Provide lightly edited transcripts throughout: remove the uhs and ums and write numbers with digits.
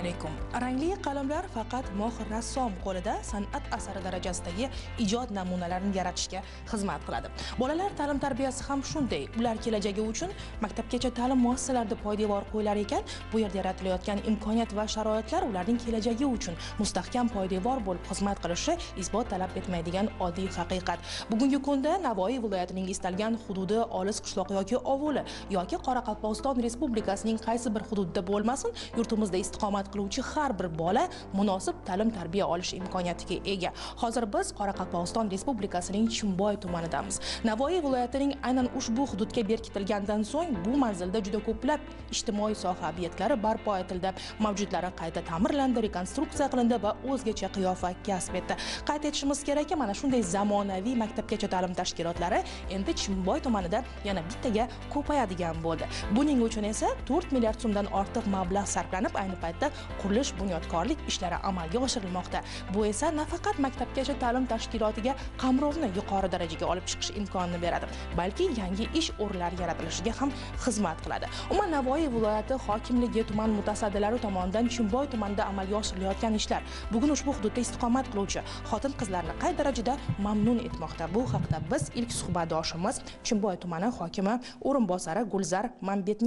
alaykum. Rangli qalamlar faqat mohir rassom qo'lida san'at asari darajasidagi ijod namunalarini yaratishga xizmat qiladi. Bolalar ta'lim tarbiyasi ham shunday. Ular kelajagi uchun maktabgacha ta'lim muassasalarida poydevor qo'yilar ekan, bu yerda yaratilayotgan imkoniyat va sharoitlar ularning kelajagi uchun mustahkam poydevor bo'lib xizmat qilishi isbot talab etmaydigan oddiy haqiqat. Bugungi kunda Navoi viloyatining istalgan hududi, olis qishloq yoki ovuli yoki Qoraqalpog'iston Respublikasining qaysi bir hududida bo'lmasin, yurtimizda istiqomat qiluvchi har bir bola munosib ta'lim tarbiya olish imkoniyatiga ega. Hozir biz Qoraqalpog'iston Respublikasining Chimbay tumanidamiz. Navoiy viloyatining aynan ushbu hududga berkitilgandan so'ng bu manzilda juda ko'plab ijtimoiy soha ob'ektlari barpo etildi. Mavjudlari qayta ta'mirlandi, rekonstruksiya qilindi va o'zgacha qiyofa kasb etdi. Qayd etishimiz kerak, mana shunday zamonaviy maktabgacha ta'lim tashkilotlari endi Chimbay tumanida yana bittaga ko'payadigan bo'ldi. Buning uchun esa 4 milliard so'mdan ortiq mablag' sarflanib, ayni paytda qurilish bunyodkorlik ishlari amalga oshirilmoqda. Bu esa nafaqat maktabgacha ta'lim tashkilotiga qamrovni yuqori darajaga olib chiqish imkonini beradi, balki yangi ish o'rinlari yaratilishiga ham xizmat qiladi. Umuman Navoiy viloyati hokimligi tuman mutasaddilari tomonidan Chimbay tumanida amalga oshirilayotgan ishlar bugun ushbu hududda istiqomat qiluvchi xotin-qizlarni qay darajada mamnun etmoqda? Bu haqda biz ilk suhbatdoshimiz Chimbay tumani hokimi o'rinbosari Gulzar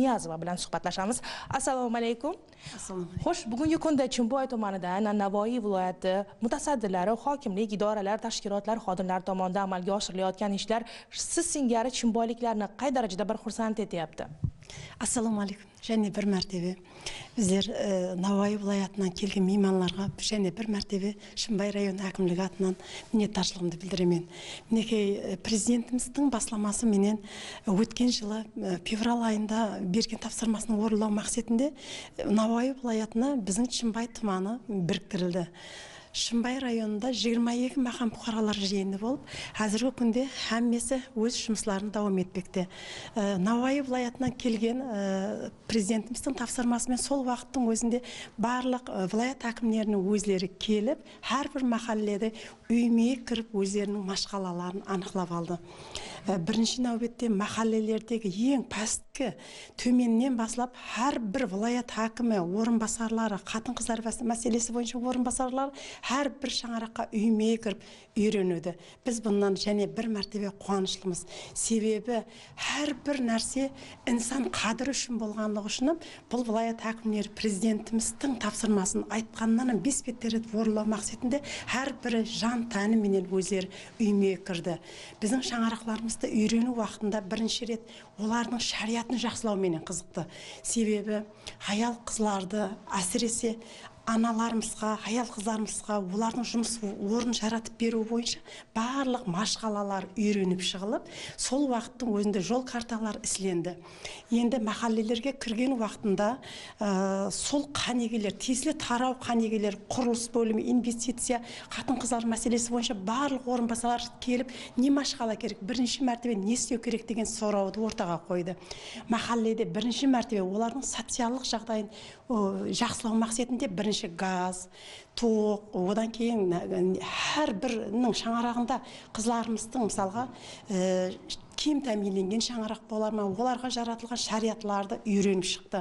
Niyazova bilan suhbatlashamiz. Assalomu alaykum. Xo'sh, bugungi kunda Chimbay tumanida Navoiy viloyati mutasaddilari, hokimlik, idoralar, tashkilotlar xodimlari tomonidan amalga oshirilayotgan ishlar siz singari chimboyliklarni qay darajada bir xursand etyapti? Assalomu alaykum. Jana bir martaba bizlar Navoiy viloyatidan kelgan mehmonlarga jana bir martaba Chimbay rayoni hokimligi atidan minnatdorchiligimni bildiraman. Menekay prezidentimizning boshlamasi bilan o'tgan yili fevral oyida bergan topshirmasini o'rinlash maqsadida Navoiy viloyatini bizning Chimbay tumani biriktirildi. Chimbay rayonida 22 maqam fuqarolar yig'ini bo'lib, hozirgi kunda hammasi o'z ishlarini davom etmoqda. Navoiy viloyatidan kelgan prezidentimizning tavsiyasi bilan sol vaqtning o'zida barliq viloyat hokimlarining o'zlari kelib, har bir mahallada uyma kirib o'zlarining mashg'alalarini aniqlab oldi. Birinchi navbatda mahallalardagi eng pastki tumandan boshlab har bir viloyat hokimi o'rinbosarlari, xotin-qizlar masalasi bo'yicha o'rinbosarlar har bir shang'araqqa uyma kirib o'rganadi. Biz bundan yana bir martaba quvonishimiz. Sebebi har bir narsa inson qadri uchun bo'lganligi uchun bu viloyat hokimlari prezidentimizning tavsiyasini aytgandan besbeter o'rinlash maqsadida har biri jon tani bilan o'zlari uyma kirdi. Bizning shang'araqlarimizda o'rganish vaqtida birinchi ret ularning shariatni yaxshilash meni qiziqdi. Sebebi hayol qizlarni asrisi analarımızga, hayal kızlarımızga ularning жұмыс орнын жаратып беру бойынша барлық машғалалар үйреніп шығылып, сол уақыттың өзінде жол карталар ісленді. Енді махаллелерге кірген уақытында сол қанегелер, тиесілі тарау қанегелер, құрылыс бөлімі, инвестиция, қатын-қыздар мәселесі бойынша барлық орынбасарлар келіп, не машғала керек, бірінші мәртебе не істеу керек деген сұрауды ортаға қойды. Махалледе бірінші мәртебе олардың социалдық жағдайын жақсылау мақсатында gaz, toq, odan keyin har birining shang'arog'ida qizlarimizning misolga kim ta'minlangan shang'aroq bo'larmi, ularga yaratilgan shariatlarni o'rganib chiqdi.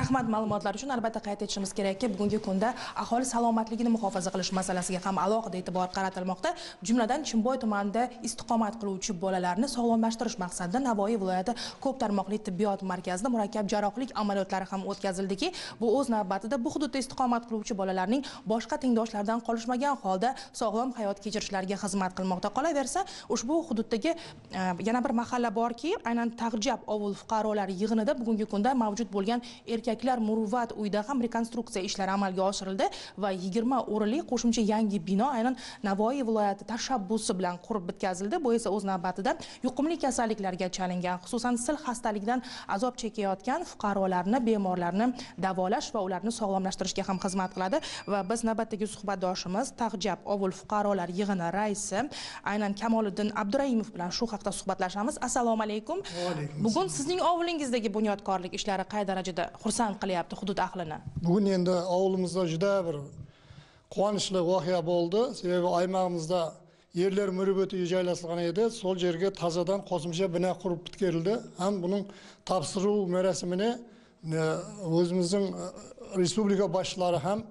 Rahmat ma'lumotlar uchun. Albatta qayd etishimiz kerakki, bugungi kunda aholi salomatligini muhofaza qilish masalasiga ham alohida e'tibor qaratilmoqda. Jumladan Chimbay tumanida istiqomat qiluvchi bolalarni sog'lomlashtirish maqsadida Navoiy viloyati ko'p tarmoqli tibbiyot markazida murakkab jarrohlik amaliyotlari ham o'tkazildiki, bu o'z navbatida bu hududda istiqomat qiluvchi bolalarning boshqa tengdoshlaridan qolishmagan holda sog'lom hayot kechirishlariga xizmat qilmoqda. Qolaversa, ushbu hududdagi yana bir mahalla borki, aynan Tag'jab ovul fuqarolari yig'inida bugungi kunda mavjud bo'lgan erkaklar muruvvat uyida ham rekonstruksiya ishlari amalga oshirildi va 20 o'rinli qo'shimcha yangi bino aynan Navoiy viloyati tashabbusi bilan qurib bitkazildi. Bu esa o'z navbatida yuqumli kasalliklarga chalingan, xususan sil xastaligidan azob chekayotgan fuqarolarni, bemorlarni davolash va ularni sog'lomlashtirishga ham xizmat qiladi. Va biz navbatdagi suhbatdoshimiz Tag'jab ovul fuqarolar yig'ini raisi aynan Kamoliddin Abduraimov bilan shu haqda suhbatlashamiz. Assalomu alaykum. Bugun sizning ovulingizdagi bunyodkorlik ishlari qay darajada xursand qilyapti hudud ahlini? Bugun endi ovulimizda juda bir quvonchli voqea bo'ldi. Sebebi aymog'imizda yerlar muruvvati joylashgan edi. Sol yerga tazadan qo'shimcha bino qurib bitkarildi. Ham buning topshiruv marosimini o'zimizning Respublika başları hem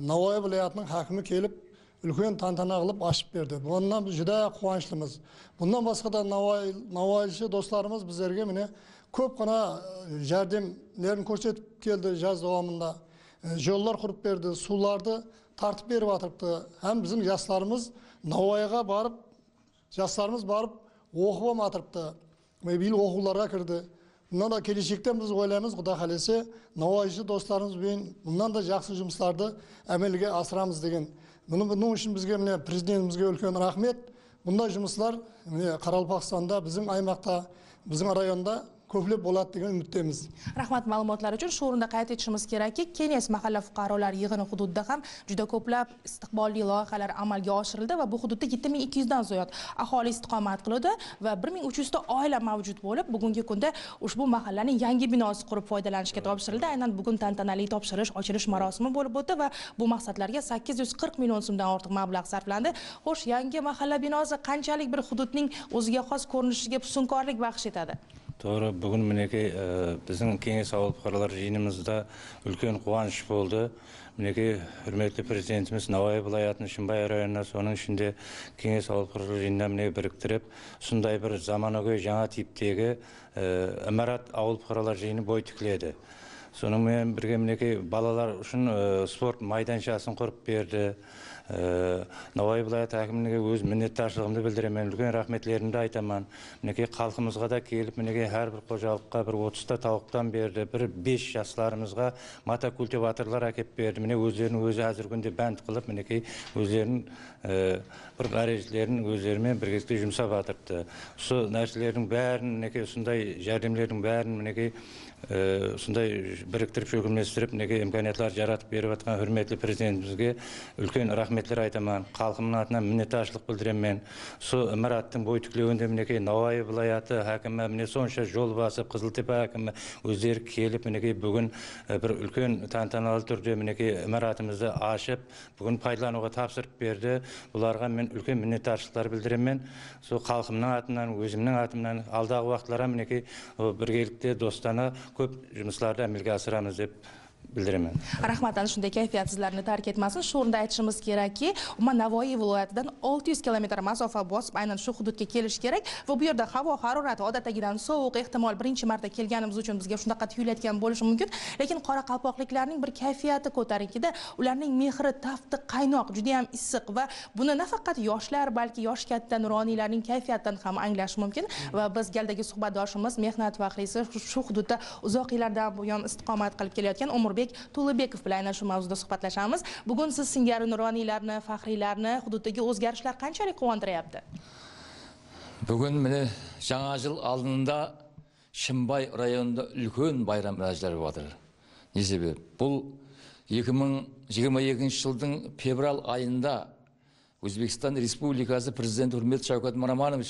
Navoi viloyatining hakimi kelip ülkenin tantana kılıp aşıp verdi. Bundan juda kuvançlımız. Bundan başka da Navoiychi dostlarımız bizlerge mine ko'pgina yordamlarni ko'rsatib keldi jaz davomida. Yollar kurup verdi, sulardı tartib berib atıptı. Hem bizim yaşlarımız Navoiyga barıp, yaşlarımız barıp o'qib atıptı. Bil o'quvlarga kirdi. Bundan da kelişikten biz oylaymiz, Xudo xolasa, Navoiychi dostlarımız bilan bundan da yaxshi jumslarni amalga asramız degan. Bunun için bizge mine prezidentimizge ülkenin rahmet. Bunday jumslar Qoraqalpog'istonda, bizim aymaqda, bizim rayonda ko'plab bo'ladi degan umiddamiz. Rahmat ma'lumotlari uchun shu o'rinda qayd etishimiz kerakki, Kenges mahalla fuqarolar yig'ini hududida ham juda ko'plab istiqbolli loyihalar amalga oshirildi va bu hududda 7200 dan ziyod aholi istiqomat qiladi va 1300 ta oila mavjud bo'lib, bugungi kunda ushbu mahallaning yangi binosi qurib foydalanishga topshirildi. Aynan bugun tantanali topshirish, ochilish marosimi bo'lib o'tdi va bu maqsadlarga 840 million so'mdan ortiq mablag' sarflandi. Xo'sh, yangi mahalla binosi qanchalik bir hududning o'ziga xos ko'rinishiga pusunkorlik baxsh etadi? Doğru, bugün mineki bizim Kenges aholi fuqarolari yig'inimizda ulkan quvonch bo'ldi. Mineki hürmetli prezidentimiz Navoiy viloyatining Chimbay rayonida, so'ning ichinde Kenges aholi fuqarolari yig'inini biriktirib, shunday bir zamonaviy yangi tipdagi imorat aholi fuqarolari yig'ini bo'y tikladi. So'ning bilan birga mineki balalar uchun sport maydonchasini qurib berdi. Navoiy viloyati hokimligiga o'z minnatdorligimni bildiraman, ulkan rahmatlarimni aytaman. Menga xalqimizga da kelib, menga har bir xo'jalikka bir 30 ta tovuqdan berdi, bir 5 yoshlarimizga mata kultivatorlar olib berdi. Menga o'zlarini o'zi hozir kunda band qilib, menga o'zlarini bir garajlarini o'zlarim birgalikda jumsab atirdi. Shu narsalarning barini menga shunday yordamlarning barini menga shunday biriktirib, ko'klamlashtirib, menga imkoniyatlar yaratib berib atgan hurmatli prezidentimizga ulkan rahmetler aytaman, xalqimning atidan minnatdorchilik bildiraman. Shu imoratning bo'y tiklavida menga Navoiy viloyati hokimi, men so'ngcha yo'l bosib Qiziltepa hokimi o'zlari kelib menga bugun bir ulkan tantanali turda menga imoratimizni ochib, bugun foydalanuvga topshirib berdi. Bularga men ulkan minnatdorchiliklar bildiraman. Shu xalqimning atidan, o'zimning atimdan alдағы vaqtlar ham menga birgalikda do'stona ko'p jumslarda amalga asiramiz deb bildiraman. Rahmat, ana shunday kayfiyat sizlarni tark etmasin. Shu o'rinda aytishimiz kerakki, umuman Navoiy viloyatidan 600 kilometr masofa bosib aynan shu hududga kelish kerak va bu yerda havo harorati odatdagidan sovuq, ehtimol birinchi marta kelganimiz uchun bizga shunaqa tuyulayotgan bo'lishi mumkin, lekin qoraqalpoqliklarning bir kayfiyati ko'tarinkida, ularning mehri tafti qaynoq, juda ham issiq va buni nafaqat yoshlar, balki yosh katta nuroniylarning kayfiyatidan ham anglash mumkin va biz galdagi suhbatdoshimiz mehnat faxriysi shu hududda uzoq yillardan buyon istiqomat qilib kelayotgan To'libekov bilan shu mavzuda suhbatlashamiz. Bugun siz singari nuroniylarni, faxriylarni hududdagi o'zgarishlar qanchalik quvontiryapti? Bugun meni yangi yil oldinda Chimbay rayonida ulkan bayram rajlari bo'tdir. Nisibi bu 2022-yilning fevral oyida O'zbekiston Respublikasi prezidenti hurmatli Shavkat Mirziyoyev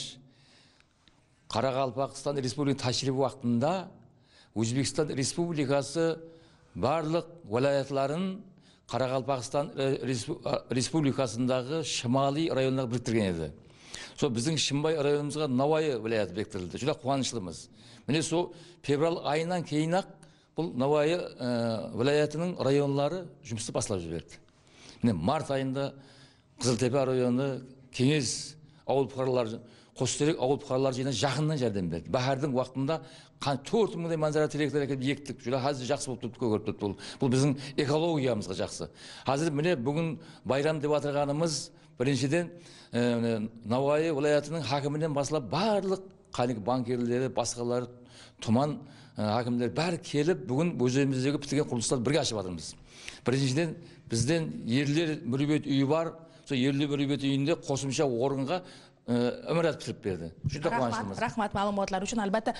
Qoraqalpog'iston Respublikasi tashrifi vaqtida O'zbekiston Respublikasi barliq viloyatlarin Qoraqalpog'iston Respublikasidagi shimoliy rayonlarga biriktirgan edi. So bizning Chimbay rayonimizga Navoiy viloyati biriktirildi. Juda quvonchimiz. Mana shu fevral oyidan keyinoq bu Navoiy viloyatining rayonlari jumsni boshlab yubordi. Mana mart oyida Qiziltepa rayoni Kenges aholi fuqarolari Qo'shtirik aholi fuqarolari yana yaqindan yordam berdi. Baharning vaqtida 4 mingdan manzara telektrik qilib yekdik. Juda hozir yaxshi bo'lib turibdi, ko'rib turibdi. Bu bizning ekologiyamizga yaxshi. Hozir mana bugun bayram deb atirganimiz birinchidan Navoiy viloyatining hokimidan boshlab barliq qalik bankerlari, boshqalari, tuman hokimlari bari kelib bugun o'zimizdagi bitirgan qurilishlarni birga ochib atiramiz. Birinchidan bizdan yerlar muruvvet uyi bor. Shu yerlar muruvvet uyinde qo'shimcha o'ringa imorat bitirib berdi. Juda quvonchimiz. Rahmat ma'lumotlar uchun. Albatta,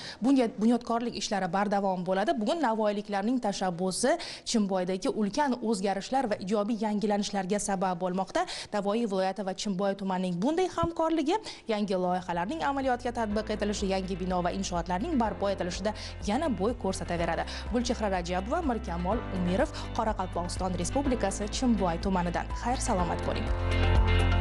bunyodkorlik ishlari bardavom bo'ladi. Bugun navoiyliklarning tashabbusi Chimboydagi ulkan o'zgarishlar va ijobiy yangilanishlarga sabab bo'lmoqda. Navoiy viloyati va Chimboy tumanining bunday hamkorligi yangi loyihalarning amaliyotga tatbiq etilishi, yangi bino va inshootlarning barpo etilishida yana bo'y ko'rsataveradi. Gulchehra Rajabova, Mirkamol Umirov, Qoraqalpog'iston Respublikasi Chimboy tumanidan. Xayr, salomat bo'ling.